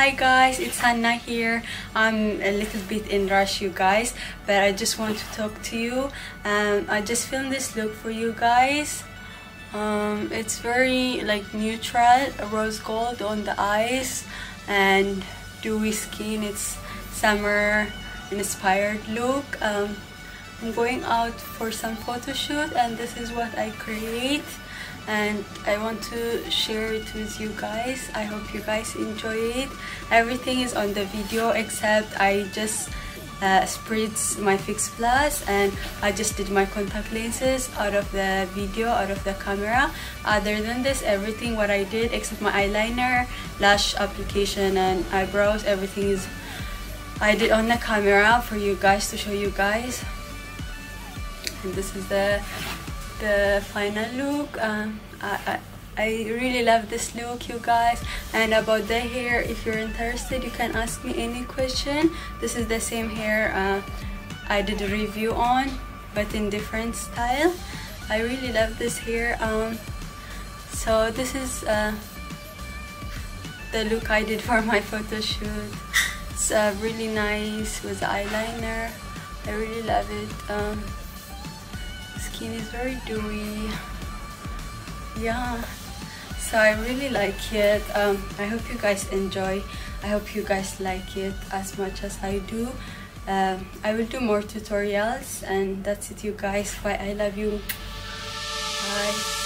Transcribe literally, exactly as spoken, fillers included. Hi guys, it's Hanna here. I'm a little bit in rush, you guys, but I just want to talk to you. Um, I just filmed this look for you guys. Um, it's very like neutral, rose gold on the eyes and dewy skin. It's summer inspired look. Um, I'm going out for some photo shoot and this is what I create. And I want to share it with you guys. I hope you guys enjoy it. Everything is on the video except I just uh, spritz my Fix Plus and I just did my contact lenses out of the video, out of the camera. Other than this, everything what I did except my eyeliner, lash application and eyebrows, everything is I did on the camera for you guys, to show you guys. And this is the the final look. um, I, I, I really love this look, you guys. And about the hair, if you're interested, you can ask me any question. This is the same hair uh, I did a review on, but in different style. I really love this hair. Um, so this is uh, the look I did for my photo shoot. It's uh, really nice with the eyeliner. I really love it. Um, skin is very dewy, yeah, so I really like it. um, I hope you guys enjoy. I hope you guys like it as much as I do. um, I will do more tutorials, and that's it, you guys. Bye, I love you. Bye.